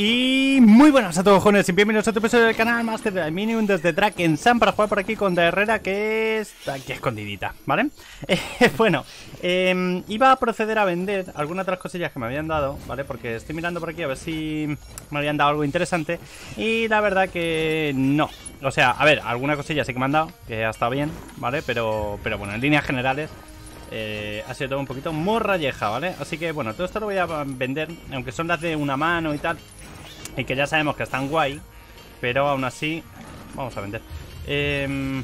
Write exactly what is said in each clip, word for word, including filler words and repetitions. Y muy buenas a todos, jóvenes, y bienvenidos a otro episodio del canal Master Daeminium desde Drakensang para jugar por aquí con la Herrera, que está aquí escondidita, ¿vale? Eh, bueno, eh, iba a proceder a vender algunas de las cosillas que me habían dado, ¿vale? Porque estoy mirando por aquí a ver si me habían dado algo interesante. Y la verdad que no. O sea, a ver, alguna cosilla sí que me han dado, que ha estado bien, ¿vale? Pero, pero bueno, en líneas generales Eh, ha sido todo un poquito morralleja, ¿vale? Así que bueno, todo esto lo voy a vender, aunque son las de una mano y tal, y que ya sabemos que están guay, pero aún así vamos a vender. eh,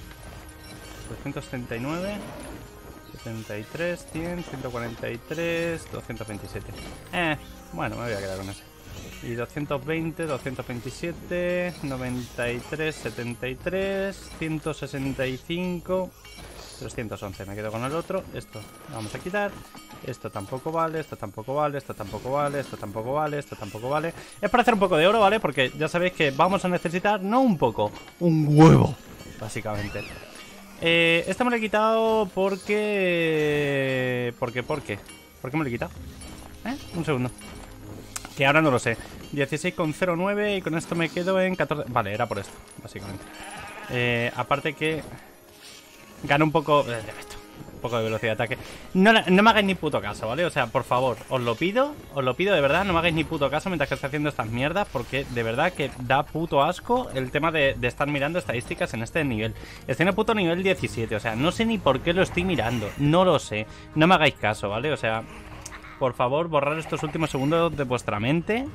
trescientos treinta y nueve, setenta y tres, cien, ciento cuarenta y tres, doscientos veintisiete. Eh, bueno, me voy a quedar con ese. Y doscientos veinte, doscientos veintisiete, noventa y tres, setenta y tres, ciento sesenta y cinco, trescientos once, me quedo con el otro. Esto lo vamos a quitar. Esto tampoco vale, esto tampoco vale, esto tampoco vale, esto tampoco vale, esto tampoco vale. Es para hacer un poco de oro, ¿vale? Porque ya sabéis que vamos a necesitar, no un poco, un huevo, básicamente. Eh, esta me lo he quitado porque... ¿Por qué? ¿Por qué? ¿Por qué me lo he quitado? ¿Eh? Un segundo. Que ahora no lo sé. dieciséis coma cero nueve y con esto me quedo en catorce... Vale, era por esto, básicamente. Eh, aparte que... Gano un poco... Un poco de velocidad de ataque. No, no me hagáis ni puto caso, ¿vale? O sea, por favor, os lo pido. Os lo pido de verdad. No me hagáis ni puto caso mientras que estoy haciendo estas mierdas, porque de verdad que da puto asco el tema de, de estar mirando estadísticas en este nivel. Estoy en el puto nivel diecisiete. O sea, no sé ni por qué lo estoy mirando. No lo sé. No me hagáis caso, ¿vale? O sea, por favor, borrar estos últimos segundos de vuestra mente.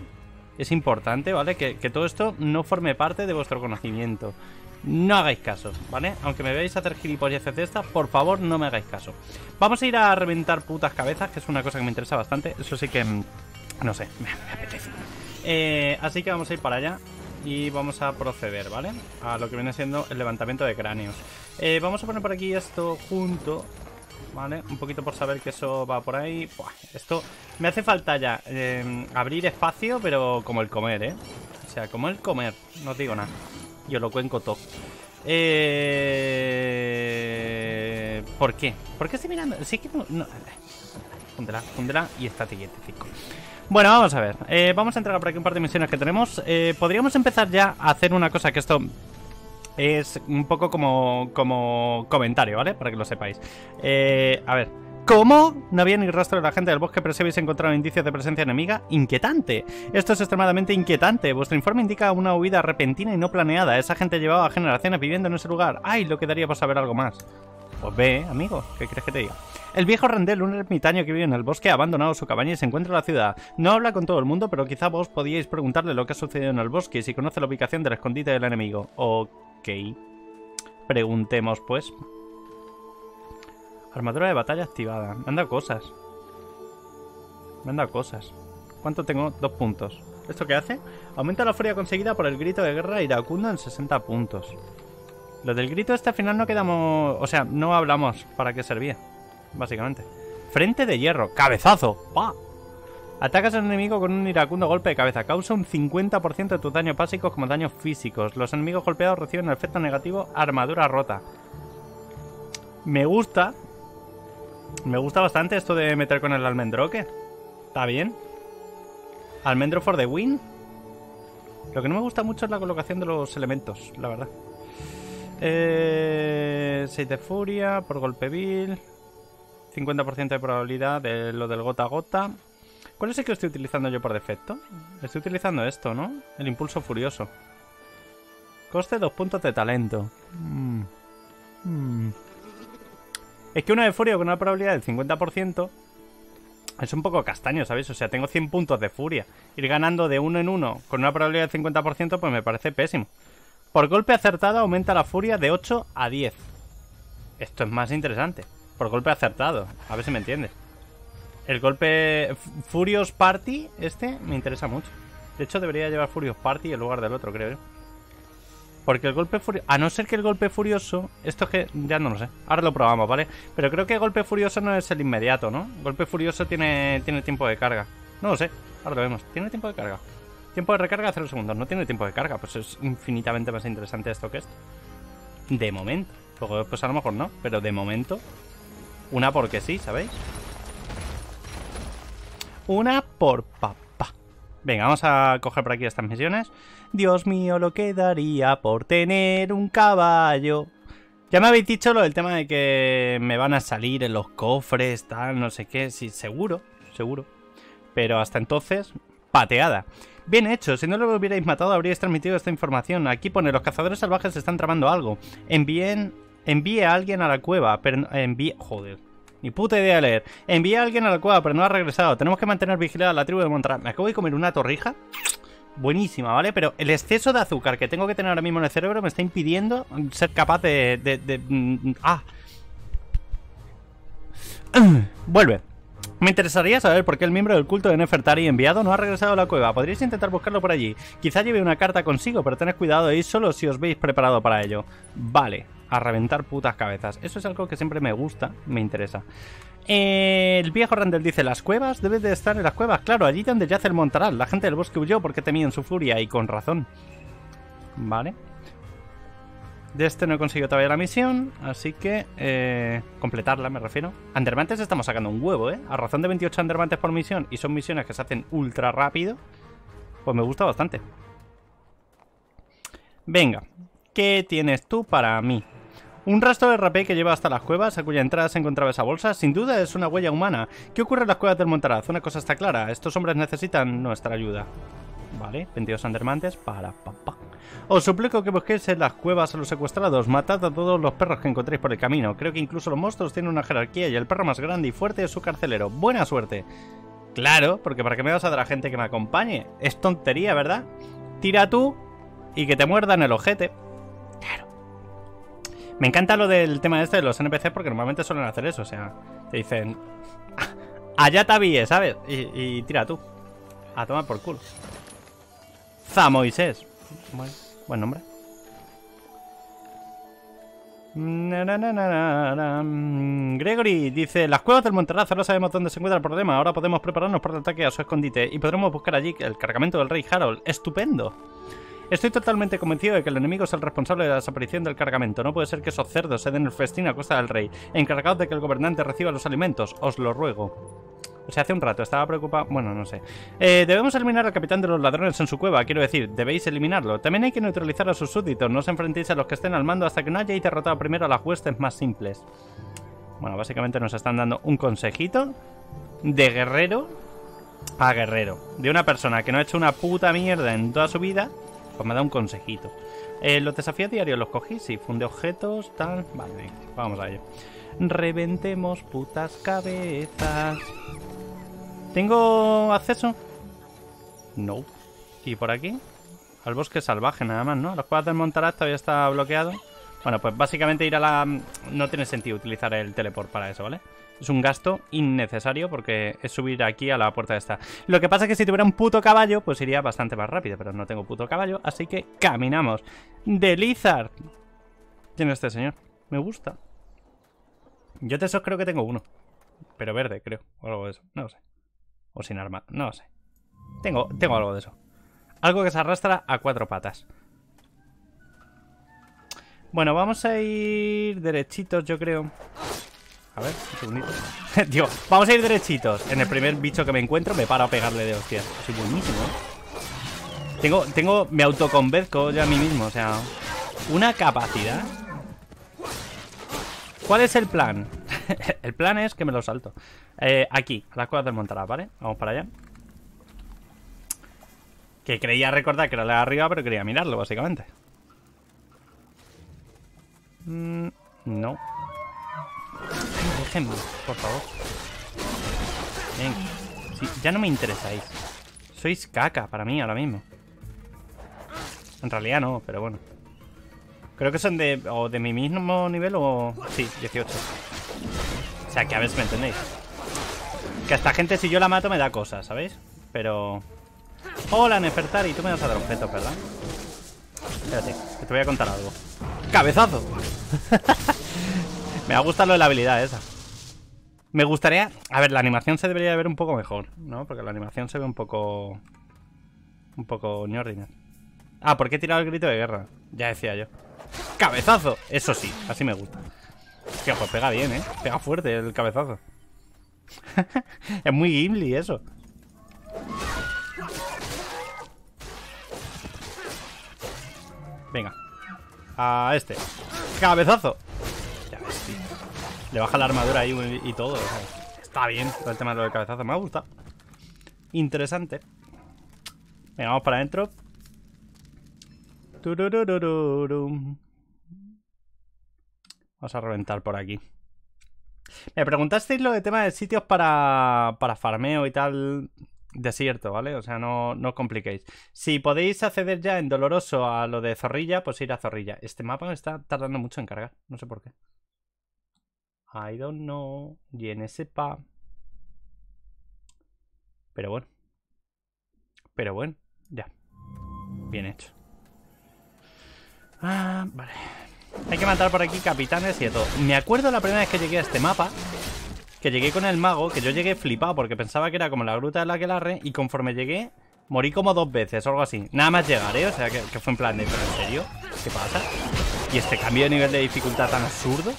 Es importante, ¿vale? Que, que todo esto no forme parte de vuestro conocimiento. No hagáis caso, ¿vale? Aunque me veáis hacer gilipolleces de estas, por favor, no me hagáis caso. Vamos a ir a reventar putas cabezas, que es una cosa que me interesa bastante. Eso sí que, no sé, me apetece. Eh, así que vamos a ir para allá y vamos a proceder, ¿vale? A lo que viene siendo el levantamiento de cráneos. Eh, vamos a poner por aquí esto junto, ¿vale? Un poquito por saber que eso va por ahí. Buah, esto me hace falta ya eh, abrir espacio, pero como el comer, ¿eh? O sea, como el comer, no os digo nada. Yo lo cuenco todo. Eh... ¿Por qué? ¿Por qué estoy mirando? Si es que no... no. Póndela, póndela y estate quietecico. Bueno, vamos a ver. Eh, vamos a entregar por aquí un par de misiones que tenemos. Eh, podríamos empezar ya a hacer una cosa que esto... Es un poco como, como comentario, ¿vale? Para que lo sepáis. Eh, a ver... ¿Cómo? No había ni rastro de la gente del bosque, pero si habéis encontrado indicios de presencia enemiga, inquietante. Esto es extremadamente inquietante. Vuestro informe indica una huida repentina y no planeada. Esa gente llevaba generaciones viviendo en ese lugar. Ay, lo que daría por saber algo más. Pues ve, amigo, ¿qué crees que te diga? El viejo Randel, un ermitaño que vive en el bosque, ha abandonado su cabaña y se encuentra en la ciudad. No habla con todo el mundo, pero quizá vos podíais preguntarle lo que ha sucedido en el bosque y si conoce la ubicación del escondite del enemigo. Ok. Preguntemos, pues. Armadura de batalla activada. Me han dado cosas. Me han dado cosas. ¿Cuánto tengo? Dos puntos. ¿Esto qué hace? Aumenta la furia conseguida por el grito de guerra iracundo en sesenta puntos. Lo del grito este al final no quedamos... O sea, no hablamos para qué servía, básicamente. Frente de hierro. ¡Cabezazo! ¡Pah! Atacas al enemigo con un iracundo golpe de cabeza. Causa un cincuenta por ciento de tus daños básicos como daños físicos. Los enemigos golpeados reciben el efecto negativo armadura rota. Me gusta... Me gusta bastante esto de meter con el almendroque. Está bien. Almendro for the win. Lo que no me gusta mucho es la colocación de los elementos, la verdad. Eh, seis de furia por golpe vil. cincuenta por ciento de probabilidad de lo del gota a gota. ¿Cuál es el que estoy utilizando yo por defecto? Estoy utilizando esto, ¿no? El impulso furioso. Coste dos puntos de talento. Mm. Mm. Es que uno de furia con una probabilidad del cincuenta por ciento es un poco castaño, ¿sabéis? O sea, tengo cien puntos de furia. Ir ganando de uno en uno con una probabilidad del cincuenta por ciento pues me parece pésimo. Por golpe acertado aumenta la furia de ocho a diez. Esto es más interesante. Por golpe acertado. A ver si me entiendes. El golpe Furious Party este me interesa mucho. De hecho debería llevar Furious Party en lugar del otro, creo yo. Porque el golpe furioso... A no ser que el golpe furioso... Esto es que... Ya no lo sé. Ahora lo probamos, ¿vale? Pero creo que el golpe furioso no es el inmediato, ¿no? El golpe furioso tiene, tiene tiempo de carga. No lo sé. Ahora lo vemos. ¿Tiene tiempo de carga? Tiempo de recarga cero segundos. No tiene tiempo de carga. Pues es infinitamente más interesante esto que esto. De momento. Luego pues a lo mejor no. Pero de momento... Una porque sí, ¿sabéis? Una por papá. Venga, vamos a coger por aquí estas misiones. Dios mío, lo que daría por tener un caballo. Ya me habéis dicho lo del tema de que me van a salir en los cofres, tal, no sé qué. Sí, seguro, seguro. Pero hasta entonces, pateada. Bien hecho, si no lo hubierais matado habríais transmitido esta información. Aquí pone, los cazadores salvajes están tramando algo. Envíen, envíe a alguien a la cueva, pero envíe... Joder, ni puta idea de leer. Envíe a alguien a la cueva, pero no ha regresado. Tenemos que mantener vigilada la tribu de Montrán. Me acabo de comer una torrija buenísima, ¿vale? Pero el exceso de azúcar que tengo que tener ahora mismo en el cerebro me está impidiendo ser capaz de... de, de, de ah. Vuelve. Me interesaría saber por qué el miembro del culto de Nefertari enviado no ha regresado a la cueva. Podríais intentar buscarlo por allí. Quizá lleve una carta consigo, pero tened cuidado de ir solo si os veis preparado para ello. Vale, a reventar putas cabezas. Eso es algo que siempre me gusta, me interesa. Eh, el viejo Randel dice, las cuevas, debes de estar en las cuevas, claro, allí donde yace el Monterrazo. La gente del bosque huyó porque temían su furia y con razón. Vale. De este no he conseguido todavía la misión, así que eh, completarla, me refiero. Andermantes estamos sacando un huevo, ¿eh? A razón de veintiocho andermantes por misión, y son misiones que se hacen ultra rápido, pues me gusta bastante. Venga, ¿qué tienes tú para mí? Un rastro de rapé que lleva hasta las cuevas, a cuya entrada se encontraba esa bolsa, sin duda es una huella humana. ¿Qué ocurre en las cuevas del Monterrazo? Una cosa está clara, estos hombres necesitan nuestra ayuda. Vale, veintidós andermantes para papá. Os suplico que busquéis en las cuevas a los secuestrados. Matad a todos los perros que encontréis por el camino. Creo que incluso los monstruos tienen una jerarquía y el perro más grande y fuerte es su carcelero. Buena suerte. Claro, porque ¿para qué me vas a dar a gente que me acompañe? Es tontería, ¿verdad? Tira tú y que te muerdan el ojete. Claro. Me encanta lo del tema este de los N P C porque normalmente suelen hacer eso. O sea, te dicen... Allá te avie, ¿sabes? Y, y tira tú. A tomar por culo. Zamoisés. Bueno, buen nombre. Na, na, na, na, na, na. Grovery dice, las cuevas del Monterrazo, no sabemos dónde se encuentra el problema. Ahora podemos prepararnos para el ataque a su escondite y podremos buscar allí el cargamento del rey Harold. ¡Estupendo! Estoy totalmente convencido de que el enemigo es el responsable de la desaparición del cargamento. No puede ser que esos cerdos se den el festín a costa del rey. Encargaos de que el gobernante reciba los alimentos. Os lo ruego. O sea, hace un rato estaba preocupado... Bueno, no sé. Eh, debemos eliminar al capitán de los ladrones en su cueva. Quiero decir, debéis eliminarlo. También hay que neutralizar a sus súbditos. No os enfrentéis a los que estén al mando hasta que no hayáis derrotado primero a las huestes más simples. Bueno, básicamente nos están dando un consejito de guerrero a guerrero. De una persona que no ha hecho una puta mierda en toda su vida, pues me da un consejito. Eh, los desafíos diarios los cogí, sí. Funde objetos, tal... Vale, bien, vamos a ello. Reventemos putas cabezas... ¿Tengo acceso? No. ¿Y por aquí? Al bosque salvaje nada más, ¿no? Las cuevas del Monterrazo todavía está bloqueado. Bueno, pues básicamente ir a la... No tiene sentido utilizar el teleport para eso, ¿vale? Es un gasto innecesario porque es subir aquí a la puerta de esta. Lo que pasa es que si tuviera un puto caballo, pues iría bastante más rápido. Pero no tengo puto caballo, así que caminamos. Delizar. ¿Quién es este señor? Me gusta. Yo de esos creo que tengo uno. Pero verde, creo. O algo de eso. No lo sé. O sin arma, no lo sé. Tengo, tengo algo de eso. Algo que se arrastra a cuatro patas. Bueno, vamos a ir derechitos, yo creo. A ver, un segundito. Dios, vamos a ir derechitos. En el primer bicho que me encuentro me paro a pegarle de hostias. Soy buenísimo, ¿eh? Tengo, tengo, me autoconvenzco yo a mí mismo, o sea... Una capacidad. ¿Cuál es el plan? El plan es que me lo salto. Eh, aquí, a las cuevas del Monterrazo, ¿vale? Vamos para allá. Que creía recordar que era la de arriba, pero quería mirarlo, básicamente. Mm, no. Déjenme, por favor. Venga. Sí, ya no me interesáis. Sois caca para mí ahora mismo. En realidad no, pero bueno. Creo que son de, o de mi mismo nivel o... Sí, dieciocho. O sea, que a veces me entendéis. Que a esta gente si yo la mato me da cosas, ¿sabéis? Pero... Hola, Nefertari, tú me vas a dar objetos, ¿verdad? Espérate, que te voy a contar algo. ¡Cabezazo! Me va a gustar lo de la habilidad esa. Me gustaría... A ver, la animación se debería ver un poco mejor, ¿no? Porque la animación se ve un poco... Un poco ñordina. Ah, ¿por qué he tirado el grito de guerra? Ya decía yo. ¡Cabezazo! Eso sí, así me gusta. Hostia, pues pega bien, ¿eh? Pega fuerte el cabezazo. Es muy Gimli eso. Venga. A este. ¡Cabezazo! Ya ves, tío. Le baja la armadura ahí y todo. O sea, está bien todo el tema de lo del cabezazo. Me ha gustado. Interesante. Venga, vamos para adentro. Vamos a reventar por aquí. Me preguntasteis lo de tema de sitios para, para farmeo y tal. Desierto, ¿vale? O sea, no, no os compliquéis. Si podéis acceder ya en Doloroso a lo de Zorrilla, pues ir a Zorrilla. Este mapa me está tardando mucho en cargar. No sé por qué. I don't know. Y en ese pa... Pero bueno. Pero bueno. Ya. Bien hecho. Ah, vale. Hay que matar por aquí capitanes y de todo. Me acuerdo la primera vez que llegué a este mapa... Que llegué con el mago, que yo llegué flipado porque pensaba que era como la gruta de la Aquelarre. Y conforme llegué, morí como dos veces o algo así. Nada más llegar, ¿eh? O sea, que, que fue en plan de... ¿Pero en serio? ¿Qué pasa? ¿Y este cambio de nivel de dificultad tan absurdo?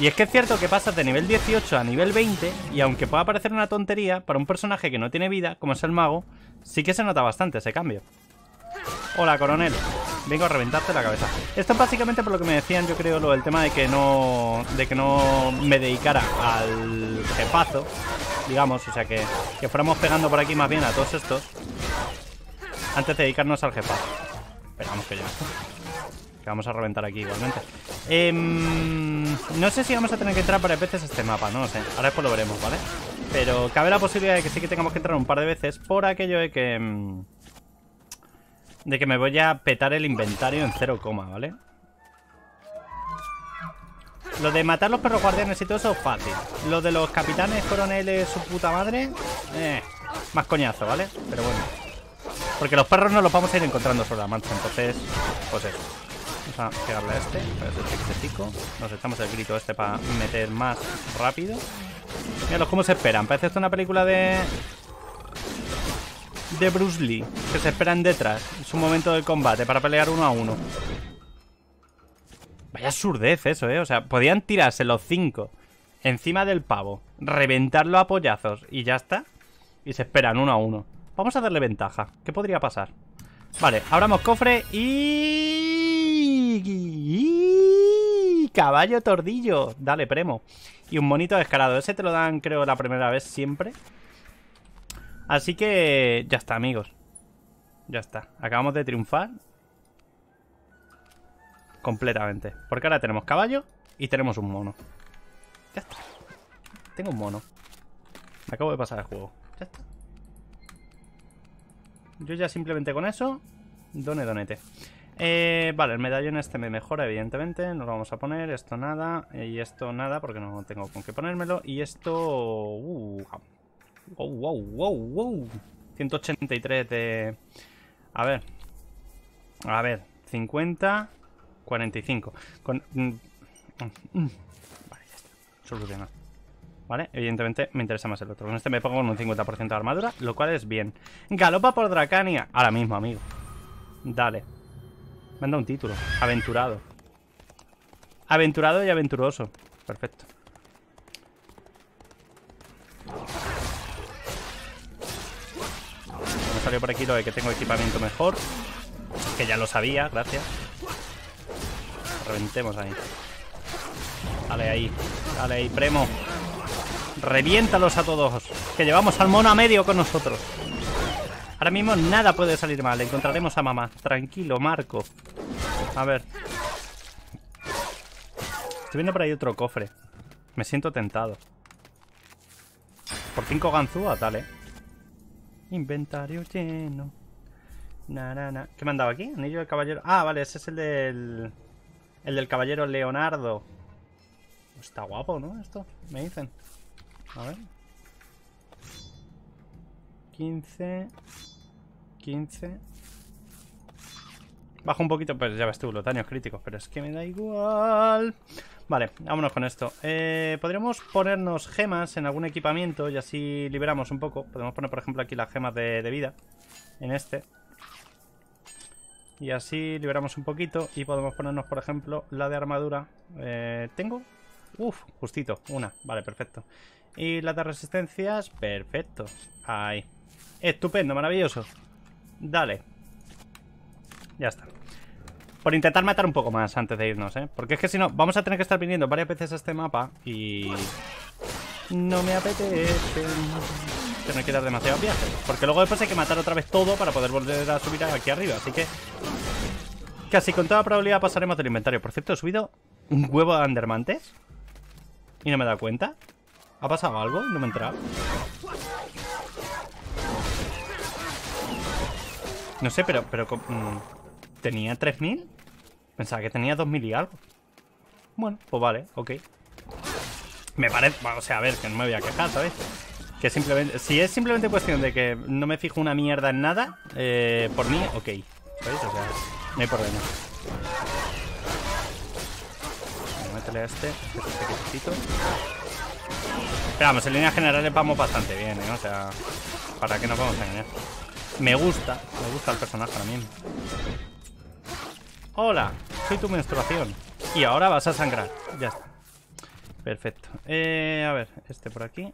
Y es que es cierto que pasas de nivel dieciocho a nivel veinte. Y aunque pueda parecer una tontería, para un personaje que no tiene vida, como es el mago, sí que se nota bastante ese cambio. Hola, coronel. Vengo a reventarte la cabeza. Esto es básicamente por lo que me decían, yo creo, lo del tema de que no de que no me dedicara al jefazo, digamos, o sea, que, que fuéramos pegando por aquí más bien a todos estos antes de dedicarnos al jefazo. Pero vamos que ya. Que vamos a reventar aquí igualmente. Eh, no sé si vamos a tener que entrar varias veces a este mapa, no lo sé. Ahora después lo veremos, ¿vale? Pero cabe la posibilidad de que sí que tengamos que entrar un par de veces por aquello de que... De que me voy a petar el inventario en cero coma, ¿vale? Lo de matar los perros guardianes y todo eso es fácil. Lo de los capitanes, coroneles, su puta madre... Eh, más coñazo, ¿vale? Pero bueno. Porque los perros no los vamos a ir encontrando sobre la marcha, entonces... Pues eso. Vamos a pegarle a este. Nos echamos el grito este para meter más rápido. Míralos cómo se esperan. Parece esto una película de... de Bruce Lee, que se esperan detrás. Es un momento de combate para pelear uno a uno. Vaya absurdez eso, eh. O sea, podían tirarse los cinco encima del pavo, reventarlo a pollazos y ya está. Y se esperan uno a uno. Vamos a darle ventaja. ¿Qué podría pasar? Vale, abramos cofre y... y... caballo tordillo. Dale, premo. Y un monito descarado. Ese te lo dan, creo, la primera vez siempre. Así que ya está, amigos. Ya está. Acabamos de triunfar. Completamente. Porque ahora tenemos caballo y tenemos un mono. Ya está. Tengo un mono. Me acabo de pasar el juego. Ya está. Yo ya simplemente con eso... Done, donete. Eh, vale, el medallón este me mejora, evidentemente. Nos lo vamos a poner. Esto nada. Y esto nada, porque no tengo con qué ponérmelo. Y esto... Uh, Wow, wow, wow, wow. ciento ochenta y tres de... A ver. A ver. cincuenta, cuarenta y cinco. Con... Vale, ya está. Solucionado. Vale, evidentemente me interesa más el otro. Con este me pongo un cincuenta por ciento de armadura, lo cual es bien. Galopa por Dracania. Ahora mismo, amigo. Dale. Me han dado un título. Aventurado. Aventurado y aventuroso. Perfecto. Salió por aquí lo de que tengo equipamiento mejor, que ya lo sabía, gracias. Reventemos ahí. Dale ahí, dale ahí, premo. Reviéntalos a todos, que llevamos al mono a medio con nosotros. Ahora mismo nada puede salir mal, encontraremos a mamá. Tranquilo, Marco. A ver. Estoy viendo por ahí otro cofre. Me siento tentado. Por cinco ganzúas, dale. Inventario lleno. Na, na, na. ¿Qué me han dado aquí? Anillo del caballero. Ah, vale, ese es el del... El del caballero Leonardo. Está guapo, ¿no? Esto, me dicen. A ver. quince. quince. Bajo un poquito, pues ya ves tú, los daños críticos. Pero es que me da igual. Vale, vámonos con esto. eh, Podríamos ponernos gemas en algún equipamiento y así liberamos un poco. Podemos poner, por ejemplo, aquí las gemas de, de vida en este. Y así liberamos un poquito. Y podemos ponernos, por ejemplo, la de armadura. eh, ¿Tengo? Uf, justito, una, vale, perfecto. Y la de resistencias, perfecto. Ahí, estupendo, maravilloso. Dale. ya está. Por intentar matar un poco más antes de irnos, ¿eh? Porque es que si no, vamos a tener que estar viniendo varias veces a este mapa y... no me apetece tener que dar demasiados viajes, porque luego después hay que matar otra vez todo para poder volver a subir aquí arriba, así que... casi con toda probabilidad pasaremos del inventario. Por cierto, he subido un huevo de andermantes y no me he dado cuenta. ¿Ha pasado algo? No me he enterado. No sé, pero... pero ¿tenía tres mil? Pensaba que tenía dos mil y algo. Bueno, pues vale, ok. Me parece... o sea, a ver, que no me voy a quejar, ¿sabes? Que simplemente... si es simplemente cuestión de que no me fijo una mierda en nada, eh, por mí, ok. ¿Sabes? O sea, no hay problema. Métele a este, este quietecito. Pero vamos, en líneas generales vamos bastante bien, ¿eh? O sea, para que nos vamos a engañar. Me gusta, me gusta el personaje ahora mismo. Hola, soy tu menstruación. Y ahora vas a sangrar. Ya está. Perfecto. Eh, a ver, este por aquí.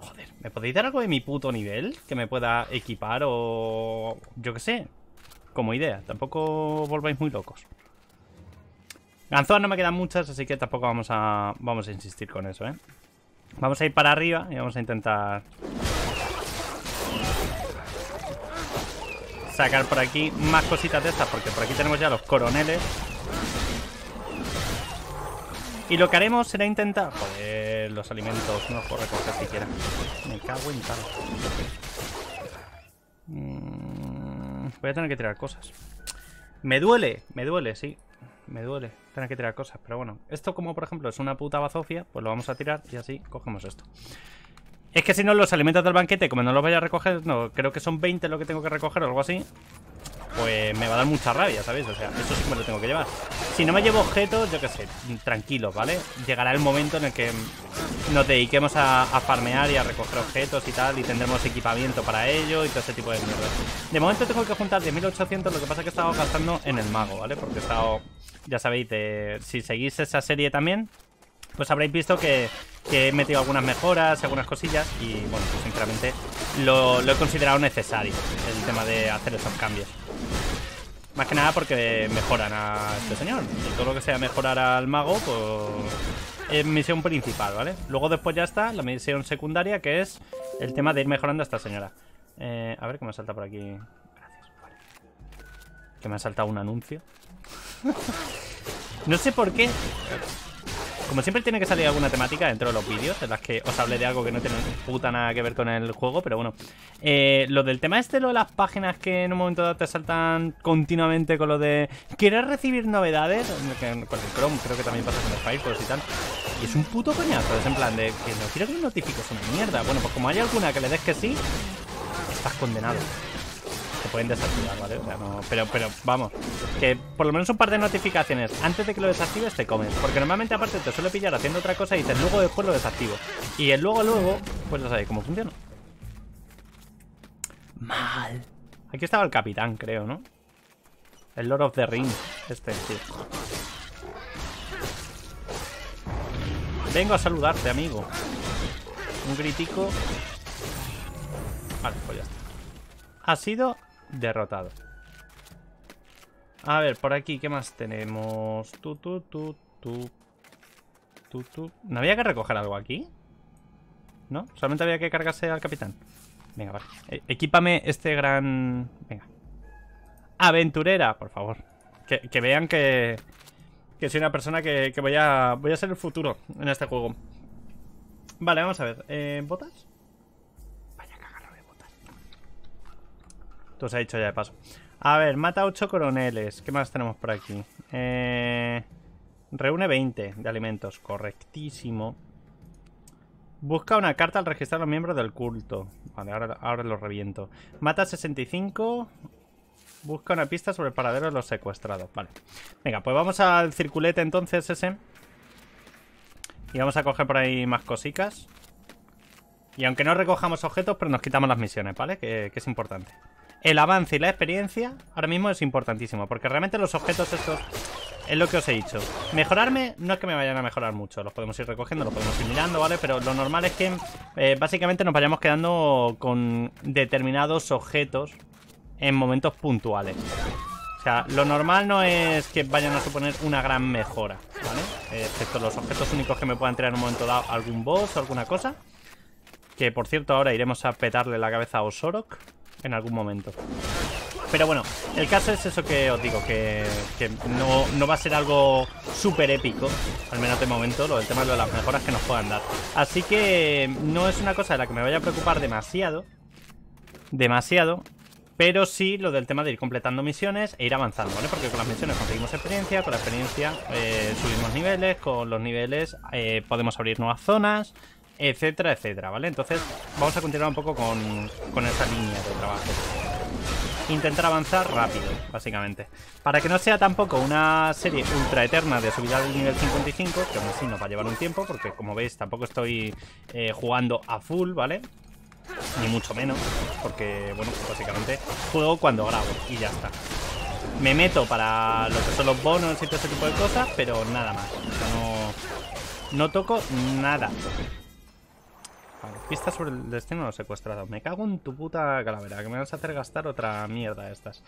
Joder, ¿me podéis dar algo de mi puto nivel? Que me pueda equipar o... yo qué sé. Como idea. Tampoco volváis muy locos. Ganzúas no me quedan muchas, así que tampoco vamos a... vamos a insistir con eso, ¿eh? Vamos a ir para arriba y vamos a intentar... sacar por aquí más cositas de estas, porque por aquí tenemos ya los coroneles. Y lo que haremos será intentar... joder, los alimentos no los puedo recoger siquiera. Me cago en tal. Mm, voy a tener que tirar cosas. Me duele, me duele, sí. Me duele tener que tirar cosas, pero bueno. Esto como por ejemplo es una puta bazofia, pues lo vamos a tirar y así cogemos esto. Es que si no, los alimentos del banquete, como no los vaya a recoger, no, creo que son veinte lo que tengo que recoger o algo así, pues me va a dar mucha rabia, ¿sabéis? O sea, eso sí que me lo tengo que llevar. Si no me llevo objetos, yo qué sé, tranquilos, ¿vale? Llegará el momento en el que nos dediquemos a, a farmear y a recoger objetos y tal, y tendremos equipamiento para ello y todo ese tipo de mierda. De momento tengo que juntar diez mil ochocientos, lo que pasa es que he estado gastando en el mago, ¿vale? Porque he estado, ya sabéis, de, si seguís esa serie también, pues habréis visto que, que he metido algunas mejoras, algunas cosillas y, bueno, pues sinceramente lo, lo he considerado necesario el tema de hacer esos cambios. Más que nada porque mejoran a este señor. Y todo lo que sea mejorar al mago, pues es misión principal, ¿vale? Luego después ya está la misión secundaria, que es el tema de ir mejorando a esta señora. Eh, a ver qué me salta por aquí. Gracias, vale. Que me ha saltado un anuncio. No sé por qué... como siempre tiene que salir alguna temática dentro de los vídeos en las que os hablé de algo que no tiene puta nada que ver con el juego, pero bueno. Eh, lo del tema este, lo de las páginas que en un momento dado te saltan continuamente con lo de... ¿quieres recibir novedades? Con el Chrome creo que también pasa con el Firefox y tal. Y es un puto coñazo, es en plan de que no quiero que me notifiques una mierda. Bueno, pues como hay alguna que le des que sí, estás condenado. Te pueden desactivar, ¿vale? O sea, no, pero, pero vamos, que por lo menos un par de notificaciones antes de que lo desactives te comes, porque normalmente aparte te suele pillar haciendo otra cosa y dices luego después lo desactivo, y el luego luego, pues ya sabéis cómo funciona. Mal. Aquí estaba el capitán, creo, ¿no? El Lord of the Rings, este, sí. Vengo a saludarte, amigo. Un gritico. Vale, pues ya está. Ha sido... derrotado. A ver, por aquí, ¿qué más tenemos? Tú, tú, tú, tú, tú, tú. ¿No había que recoger algo aquí? ¿No? Solamente había que cargarse al capitán. Venga, vale. E equípame este gran... venga. Aventurera, por favor. Que, que vean que... que soy una persona que, que voy a... voy a ser el futuro en este juego. Vale, vamos a ver. Eh, ¿botas? Os ha dicho ya de paso. A ver, mata ocho coroneles. ¿Qué más tenemos por aquí? Eh, reúne veinte de alimentos. Correctísimo. Busca una carta al registrar a los miembros del culto. Vale, ahora, ahora lo reviento. Mata sesenta y cinco. Busca una pista sobre el paradero de los secuestrados. Vale. Venga, pues vamos al circulete entonces ese. Y vamos a coger por ahí más cositas. Y aunque no recojamos objetos, pero nos quitamos las misiones, ¿vale? Que, que es importante. El avance y la experiencia ahora mismo es importantísimo, porque realmente los objetos estos es lo que os he dicho. Mejorarme no es que me vayan a mejorar mucho, los podemos ir recogiendo, los podemos ir mirando, ¿vale? Pero lo normal es que eh, básicamente nos vayamos quedando con determinados objetos en momentos puntuales. O sea, lo normal no es que vayan a suponer una gran mejora, ¿vale? Excepto los objetos únicos que me puedan traer en un momento dado algún boss o alguna cosa. Que, por cierto, ahora iremos a petarle la cabeza a Osorok en algún momento. Pero bueno, el caso es eso que os digo, que, que no, no va a ser algo súper épico, al menos de momento, lo del tema de las mejoras que nos puedan dar. Así que no es una cosa de la que me vaya a preocupar demasiado, demasiado, pero sí lo del tema de ir completando misiones e ir avanzando, ¿vale? Porque con las misiones conseguimos experiencia, con la experiencia eh, subimos niveles, con los niveles eh, podemos abrir nuevas zonas, etcétera, etcétera, ¿vale? Entonces vamos a continuar un poco con, con esa línea de trabajo. Intentar avanzar rápido, básicamente. Para que no sea tampoco una serie ultra eterna de subida del nivel cincuenta y cinco, que aún así nos va a llevar un tiempo, porque como veis tampoco estoy eh, jugando a full, ¿vale? Ni mucho menos, porque, bueno, pues básicamente juego cuando grabo y ya está. Me meto para lo que son los bonos y todo ese tipo de cosas, pero nada más. O sea, no, no toco nada. Vale, pista sobre el destino de los secuestrados. Me cago en tu puta calavera, que me vas a hacer gastar otra mierda de estas.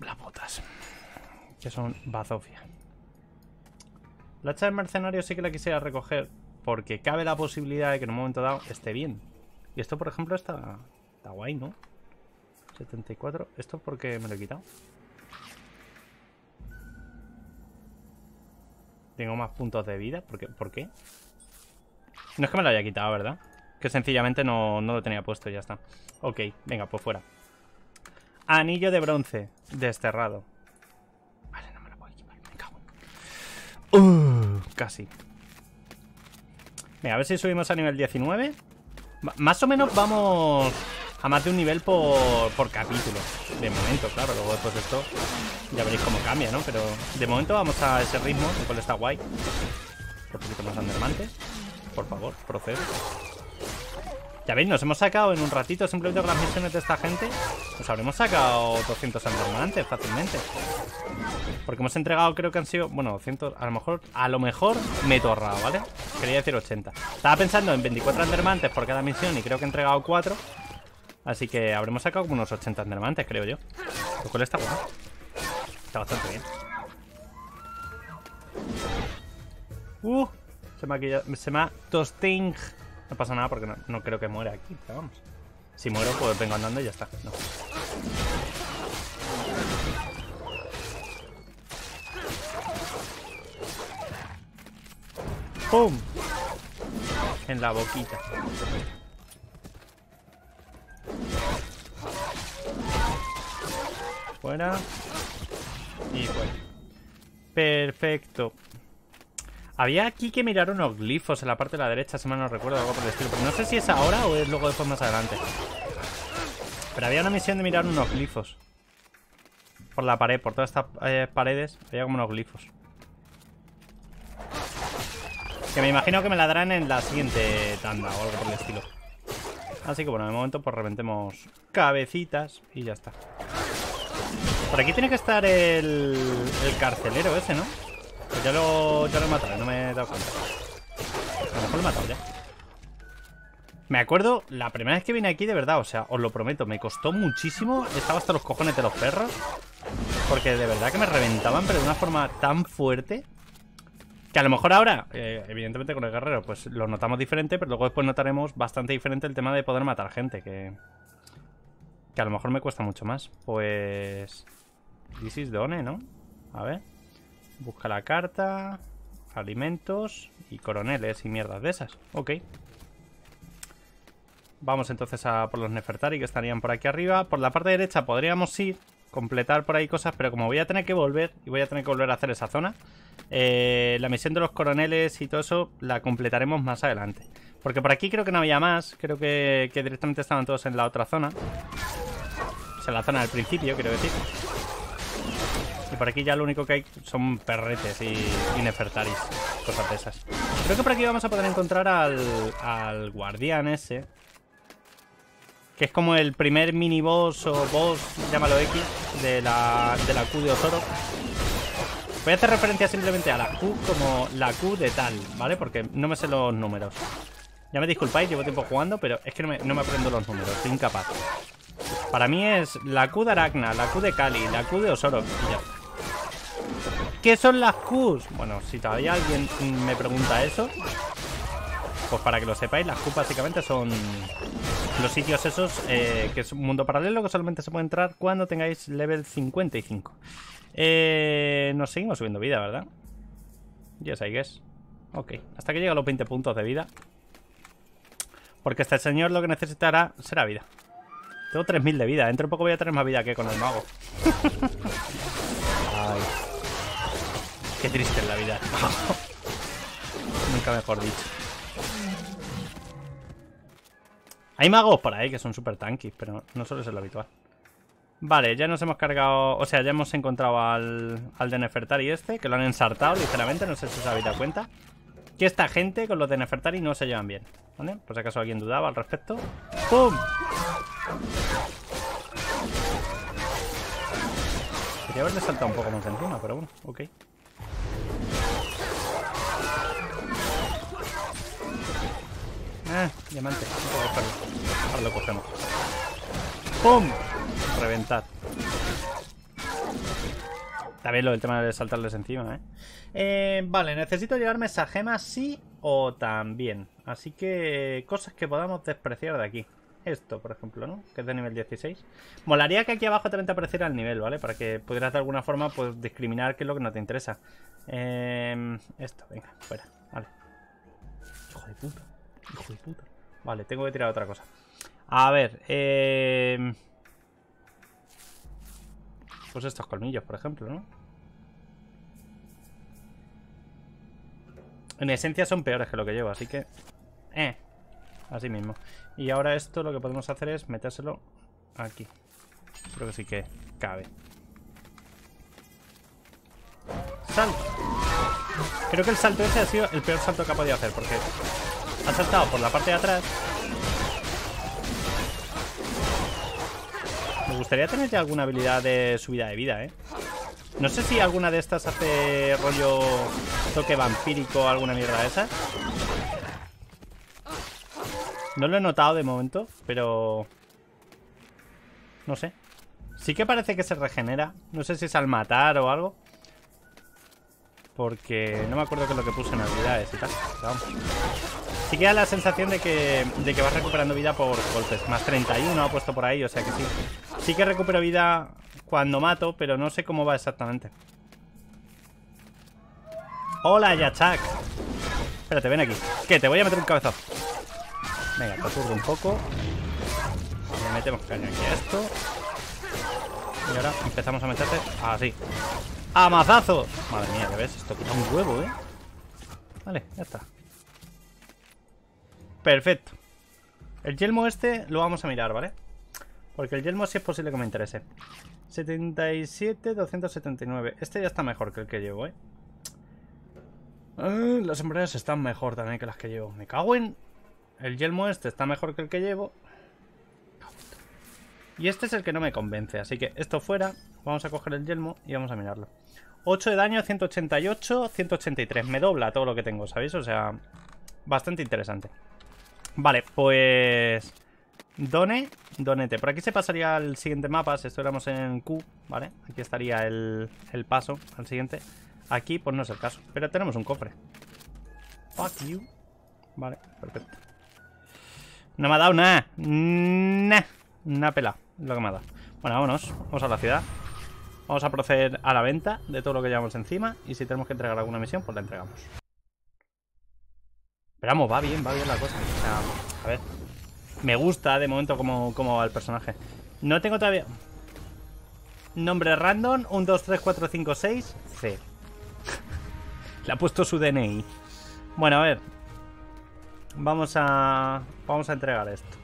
Las botas, que son bazofia. La hacha del mercenario sí que la quisiera recoger, porque cabe la posibilidad de que en un momento dado esté bien. Y esto, por ejemplo, está, está guay, ¿no? setenta y cuatro. Esto porque me lo he quitado. Tengo más puntos de vida. ¿Por qué? ¿Por qué? No es que me lo haya quitado, ¿verdad? Que sencillamente no, no lo tenía puesto y ya está. Ok, venga, pues fuera. Anillo de bronce. Desterrado. Vale, no me lo puedo equipar. Me cago en... Uh, casi. Venga, a ver si subimos a nivel diecinueve. Más o menos vamos a más de un nivel por, por capítulo. De momento, claro. Luego después de esto ya veréis cómo cambia, ¿no? Pero de momento vamos a ese ritmo, el cual está guay. Por poquito más andermantes. Por favor, procede. Ya veis, nos hemos sacado en un ratito, simplemente con las misiones de esta gente, nos habremos sacado doscientos andermantes fácilmente. Porque hemos entregado, creo que han sido, bueno, doscientos, a lo mejor, a lo mejor me he torrado, ¿vale? Quería decir ochenta. Estaba pensando en veinticuatro andermantes por cada misión y creo que he entregado cuatro. Así que habremos sacado como unos ochenta andermantes, creo yo. Lo cual está bueno. Está bastante bien. Uh, se me ha quillado, se me ha tosting. No pasa nada porque no, no creo que muera aquí, pero vamos. Si muero, pues vengo andando y ya está. No. ¡Pum! En la boquita. Fuera. Y fuera. Perfecto. Había aquí que mirar unos glifos en la parte de la derecha, si mal no recuerdo, algo por el estilo. Pero no sé si es ahora o es luego después más adelante. Pero había una misión de mirar unos glifos. Por la pared, por todas estas eh, paredes, había como unos glifos. Que me imagino que me la darán en la siguiente tanda o algo por el estilo. Así que bueno, de momento pues reventemos cabecitas y ya está. Por aquí tiene que estar el, el carcelero ese, ¿no? Pues ya lo, ya lo he matado, no me he dado cuenta. A lo mejor lo he matado ya. Me acuerdo, la primera vez que vine aquí, de verdad, o sea, os lo prometo, me costó muchísimo. Estaba hasta los cojones de los perros. Porque de verdad que me reventaban, pero de una forma tan fuerte. Que a lo mejor ahora, eh, evidentemente con el guerrero, pues lo notamos diferente. Pero luego después notaremos bastante diferente el tema de poder matar gente. Que, que a lo mejor me cuesta mucho más. Pues... This is Done, ¿no? A ver... Busca la carta, alimentos y coroneles y mierdas de esas. Ok. Vamos entonces a por los Nefertari, que estarían por aquí arriba. Por la parte derecha podríamos ir, completar por ahí cosas, pero como voy a tener que volver, y voy a tener que volver a hacer esa zona, eh, la misión de los coroneles y todo eso la completaremos más adelante. Porque por aquí creo que no había más, creo que, que directamente estaban todos en la otra zona. O sea, la zona del principio, quiero decir. Y por aquí ya lo único que hay son perretes y, y nefertaris, cosas de esas. Creo que por aquí vamos a poder encontrar al, al guardián ese. Que es como el primer mini boss o boss, llámalo X, de la, de la Q de Osorok. Voy a hacer referencia simplemente a la Q como la Q de tal, ¿vale? Porque no me sé los números. Ya me disculpáis, llevo tiempo jugando, pero es que no me, no me aprendo los números, soy incapaz. Para mí es la Q de Aragna, la Q de Kali, la Q de Osorok y ya está. ¿Qué son las Qs? Bueno, si todavía alguien me pregunta eso, pues para que lo sepáis, las Qs básicamente son los sitios esos, eh, que es un mundo paralelo que solamente se puede entrar cuando tengáis level cincuenta y cinco. Eh, nos seguimos subiendo vida, ¿verdad? Yes, I guess. Ok, hasta que llegue a los veinte puntos de vida. Porque este señor lo que necesitará será vida. Tengo tres mil de vida. Dentro de poco voy a tener más vida que con el mago. Ay, qué triste es la vida. Nunca mejor dicho. Hay magos por ahí que son súper tanquis, pero no suele ser lo habitual. Vale, ya nos hemos cargado... O sea, ya hemos encontrado al, al de Nefertari este, que lo han ensartado ligeramente. No sé si os habéis dado cuenta que esta gente con los de Nefertari no se llevan bien, ¿vale? Por si acaso alguien dudaba al respecto. ¡Pum! Quería haberle saltado un poco más encima, pero bueno, ok. Ah, diamante. Ahora lo cogemos. ¡Pum! Reventad. También lo del tema de saltarles encima, ¿eh? Eh, vale, necesito llevarme esa gema sí o también. Así que cosas que podamos despreciar de aquí. Esto, por ejemplo, ¿no? Que es de nivel dieciséis. Molaría que aquí abajo también te apareciera el nivel, ¿vale? Para que pudieras de alguna forma pues discriminar qué es lo que no te interesa. Eh, esto, venga, fuera. Vale. Hijo de puta. Hijo de puta. Vale, tengo que tirar otra cosa. A ver, eh... pues estos colmillos, por ejemplo, ¿no? En esencia son peores que lo que llevo, así que... Eh, así mismo. Y ahora esto lo que podemos hacer es metérselo aquí. Creo que sí que cabe. ¡Salto! Creo que el salto ese ha sido el peor salto que ha podido hacer, porque ha saltado por la parte de atrás. Me gustaría tener ya alguna habilidad de subida de vida, ¿eh? No sé si alguna de estas hace rollo toque vampírico o alguna mierda de esas. No lo he notado de momento, pero... no sé. Sí que parece que se regenera. No sé si es al matar o algo. Porque no me acuerdo qué es lo que puse en habilidades y tal. Vamos. Sí que da la sensación de que, de que vas recuperando vida por golpes. Más treinta y uno ha puesto por ahí, o sea que sí. Sí que recupero vida cuando mato, pero no sé cómo va exactamente. ¡Hola, Yachak! Espérate, ven aquí. ¿Qué? Te voy a meter un cabezazo. Venga, te aturdo un poco. Le metemos caña aquí a esto. Y ahora empezamos a meterte así. ¡A mazazos! Madre mía, ¿qué ves? Esto quita un huevo, ¿eh? Vale, ya está. Perfecto. El yelmo este lo vamos a mirar, ¿vale? Porque el yelmo sí es posible que me interese. setenta y siete, doscientos setenta y nueve. Este ya está mejor que el que llevo, ¿eh? Uh, las sombreras están mejor también que las que llevo. Me cago en... El yelmo este está mejor que el que llevo. Y este es el que no me convence. Así que esto fuera. Vamos a coger el yelmo y vamos a mirarlo. ocho de daño, ciento ochenta y ocho, ciento ochenta y tres. Me dobla todo lo que tengo, ¿sabéis? O sea, bastante interesante. Vale, pues... Done, donete. Por aquí se pasaría al siguiente mapa. Si estuviéramos en Q, ¿vale? Aquí estaría el, el paso al siguiente. Aquí, pues no es el caso. Pero tenemos un cofre. Fuck you. Vale, perfecto. No me ha dado nada. Nada. Una pela, lo que me ha dado. Bueno, vámonos. Vamos a la ciudad. Vamos a proceder a la venta de todo lo que llevamos encima. Y si tenemos que entregar alguna misión, pues la entregamos. Pero vamos, va bien, va bien la cosa. O sea, a ver. Me gusta de momento cómo, cómo va el personaje. No tengo todavía... Nombre random, uno, dos, tres, cuatro, cinco, seis, C. Le ha puesto su D N I. Bueno, a ver. Vamos a... Vamos a entregar esto.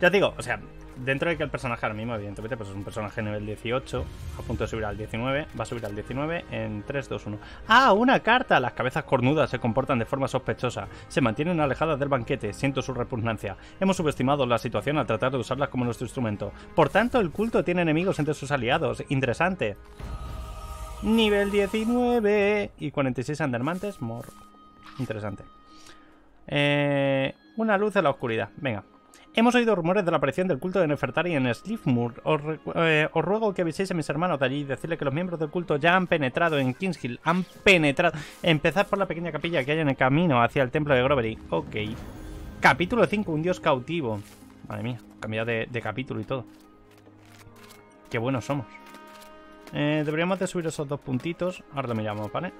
Ya os digo, o sea, dentro de que el personaje ahora mismo, evidentemente, pues es un personaje nivel dieciocho, a punto de subir al diecinueve, va a subir al diecinueve en tres, dos, uno. ¡Ah, una carta! Las cabezas cornudas se comportan de forma sospechosa, se mantienen alejadas del banquete, siento su repugnancia. Hemos subestimado la situación al tratar de usarlas como nuestro instrumento. Por tanto, el culto tiene enemigos entre sus aliados. Interesante. Nivel diecinueve y cuarenta y seis andermantes, mor. Interesante. Eh, una luz de la oscuridad. Venga. Hemos oído rumores de la aparición del culto de Nefertari en Sliffmoor. Os, eh, os ruego que aviséis a mis hermanos de allí y decirle que los miembros del culto ya han penetrado en Kingshill. Han penetrado. Empezad por la pequeña capilla que hay en el camino hacia el templo de Grovery. Ok. Capítulo cinco. Un dios cautivo. Madre mía. Cambiado de, de capítulo y todo. Qué buenos somos. Eh, deberíamos de subir esos dos puntitos. Ahora lo miramos, ¿vale?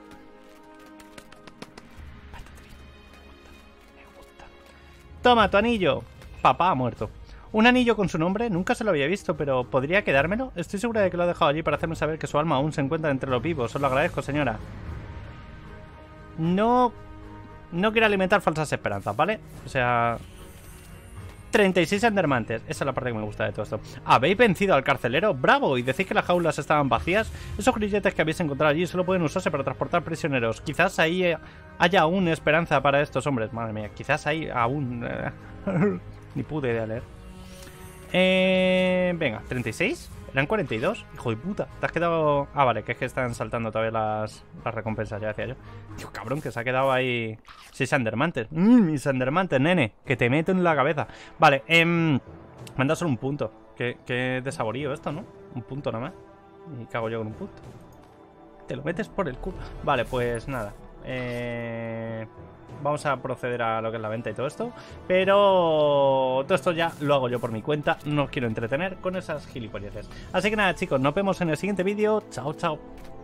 Toma tu anillo. Papá ha muerto. Un anillo con su nombre, nunca se lo había visto, pero ¿podría quedármelo? Estoy segura de que lo ha dejado allí para hacerme saber que su alma aún se encuentra entre los vivos. Os lo agradezco, señora. No... No quiero alimentar falsas esperanzas, ¿vale? O sea... treinta y seis andermantes. Esa es la parte que me gusta de todo esto. ¿Habéis vencido al carcelero? ¡Bravo! ¿Y decís que las jaulas estaban vacías? Esos grilletes que habéis encontrado allí solo pueden usarse para transportar prisioneros. Quizás ahí haya aún esperanza para estos hombres. Madre mía, quizás ahí aún... Ni puta idea leer. Eh, venga, ¿treinta y seis? ¿Eran cuarenta y dos? Hijo de puta, te has quedado... Ah, vale, que es que están saltando todavía las, las recompensas, ya decía yo. Tío, cabrón, que se ha quedado ahí... seis andermantes. Mmm, mis andermantes, nene, que te meto en la cabeza. Vale, eh... me han dado solo un punto. Qué, qué desaborío esto, ¿no? Un punto nada más. Y cago yo con un punto. Te lo metes por el culo. Vale, pues nada. Eh... Vamos a proceder a lo que es la venta y todo esto. Pero todo esto ya lo hago yo por mi cuenta. No os quiero entretener con esas gilipolleces. Así que nada, chicos, nos vemos en el siguiente vídeo. Chao, chao.